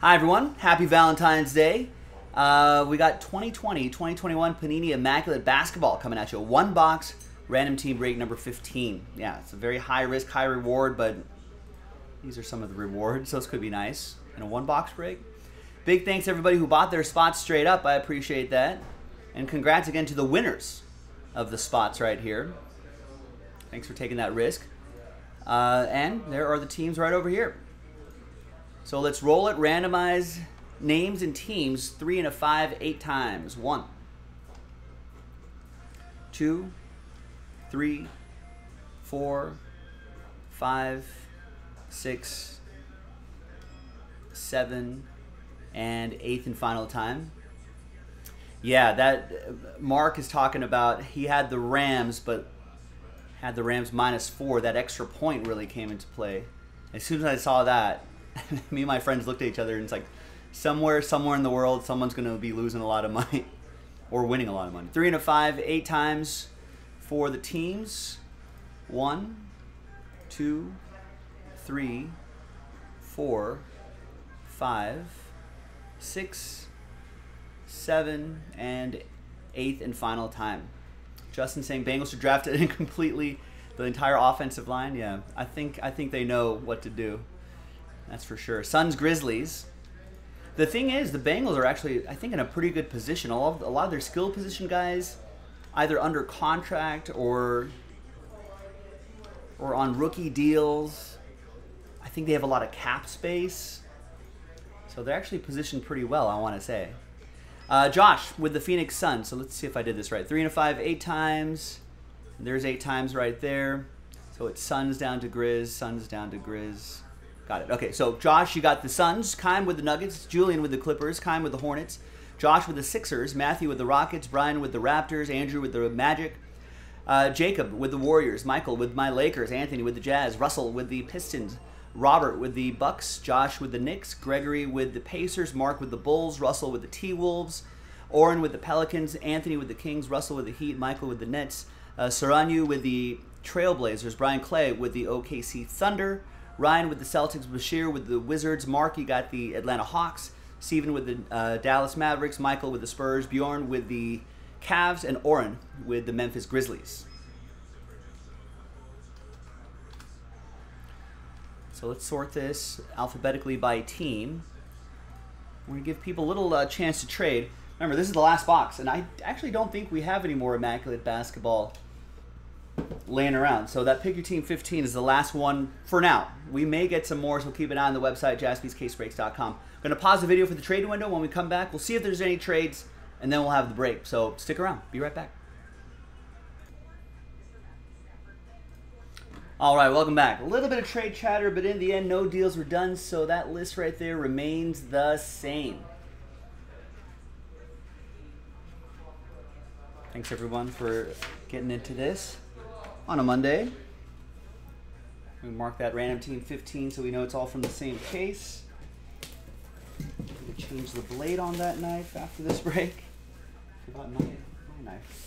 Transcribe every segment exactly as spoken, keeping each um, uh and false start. Hi everyone, happy Valentine's Day. Uh, we got twenty twenty, twenty twenty-one Panini Immaculate Basketball coming at you. One box, random team break number fifteen. Yeah, it's a very high risk, high reward, but these are some of the rewards. Those could be nice in a one box break. Big thanks to everybody who bought their spots straight up. I appreciate that. And congrats again to the winners of the spots right here. Thanks for taking that risk. Uh, and there are the teams right over here. So let's roll it, randomize names and teams, three and a five, eight times. One, two, three, four, five, six, seven, and eighth and final time. Yeah, that Mark is talking about, he had the Rams, but had the Rams minus four. That extra point really came into play. As soon as I saw that, me and my friends looked at each other and it's like, somewhere, somewhere in the world, someone's going to be losing a lot of money or winning a lot of money. Three and a five, eight times for the teams. One, two, three, four, five, six, seven, and eighth and final time. Justin saying Bengals should draft it completely, the entire offensive line. Yeah, I think I think they know what to do. That's for sure. Suns Grizzlies. The thing is, the Bengals are actually, I think, in a pretty good position. All of, a lot of their skill position guys, either under contract or or on rookie deals. I think they have a lot of cap space, so they're actually positioned pretty well, I want to say. Uh, Josh with the Phoenix Suns. So let's see if I did this right. Three and a five, eight times. There's eight times right there. So it's Suns down to Grizz, Suns down to Grizz. Got it. Okay, so Josh, you got the Suns. Kime with the Nuggets. Julian with the Clippers. Kime with the Hornets. Josh with the Sixers. Matthew with the Rockets. Brian with the Raptors. Andrew with the Magic. Uh, Jacob with the Warriors. Michael with my Lakers. Anthony with the Jazz. Russell with the Pistons. Robert with the Bucks, Josh with the Knicks, Gregory with the Pacers, Mark with the Bulls, Russell with the T-Wolves, Oren with the Pelicans, Anthony with the Kings, Russell with the Heat, Michael with the Nets, uh, Saranyu with the Trailblazers, Brian Clay with the O K C Thunder, Ryan with the Celtics, Bashir with the Wizards, Mark, you got the Atlanta Hawks, Steven with the uh, Dallas Mavericks, Michael with the Spurs, Bjorn with the Cavs, and Oren with the Memphis Grizzlies. So let's sort this alphabetically by team. We're going to give people a little uh, chance to trade. Remember, this is the last box, and I actually don't think we have any more Immaculate Basketball laying around. So that Pick Your Team fifteen is the last one for now. We may get some more, so keep an eye on the website, Jaspys Case Breaks dot com. I'm going to pause the video for the trade window. When we come back, we'll see if there's any trades, and then we'll have the break. So stick around. Be right back. All right, welcome back. A little bit of trade chatter, but in the end, no deals were done, so that list right there remains the same. Thanks, everyone, for getting into this on a Monday. We mark that random team fifteen so we know it's all from the same case. I'm going to change the blade on that knife after this break. I forgot my, my knife.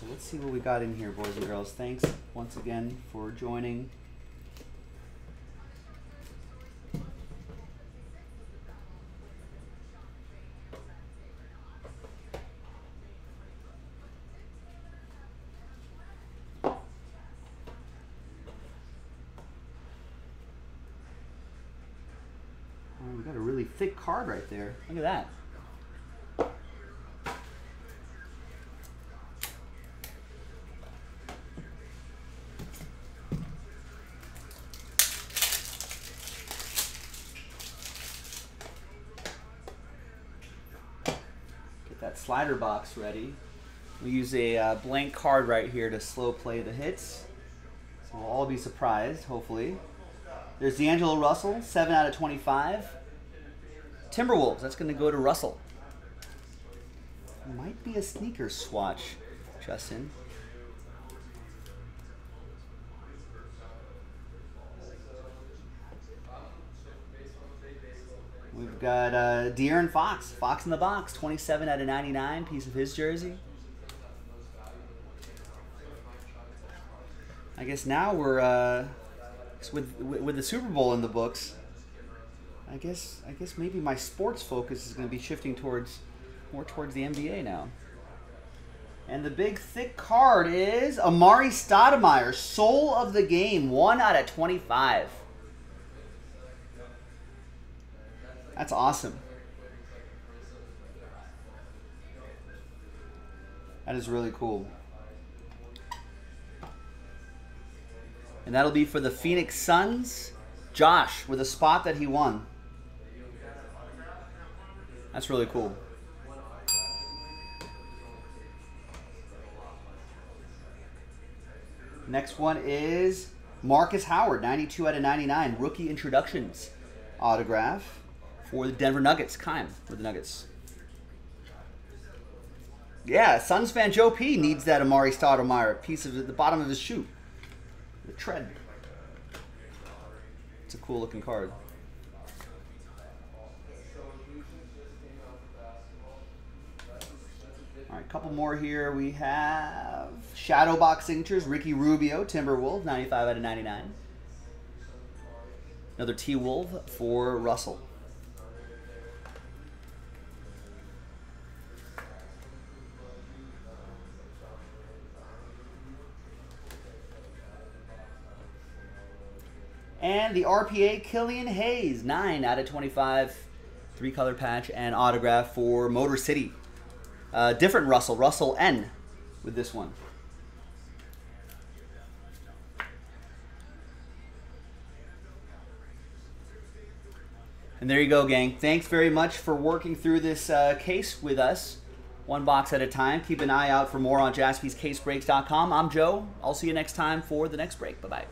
So let's see what we got in here, boys and girls. Thanks once again for joining. Oh, we got a really thick card right there. Look at that. Slider box ready. We use a uh, blank card right here to slow play the hits. So we'll all be surprised, hopefully. There's D'Angelo Russell, seven out of twenty-five. Timberwolves, that's going to go to Russell. Might be a sneaker swatch, Justin. We've got uh, De'Aaron Fox, Fox in the box, twenty-seven out of ninety-nine, piece of his jersey. I guess now we're uh, with with the Super Bowl in the books, I guess I guess maybe my sports focus is going to be shifting towards more towards the N B A now. And the big thick card is Amari Stoudemire, soul of the game, one out of twenty-five. That's awesome. That is really cool. And that'll be for the Phoenix Suns. Josh with a spot that he won. That's really cool. Next one is Marcus Howard, ninety-two out of ninety-nine. Rookie introductions autograph for the Denver Nuggets. Kime with the Nuggets. Yeah, Suns fan Joe P needs that Amari Stoudemire piece of the bottom of his shoe. The tread. It's a cool looking card. All right, a couple more here. We have shadow box signatures. Ricky Rubio, Timberwolves, ninety-five out of ninety-nine. Another T-Wolf for Russell. And the R P A Killian Hayes, nine out of twenty-five, three-color patch and autograph for Motor City. Uh, different Russell, Russell N with this one. And there you go, gang. Thanks very much for working through this uh, case with us, one box at a time. Keep an eye out for more on Jaspys Case Breaks dot com. I'm Joe. I'll see you next time for the next break. Bye-bye.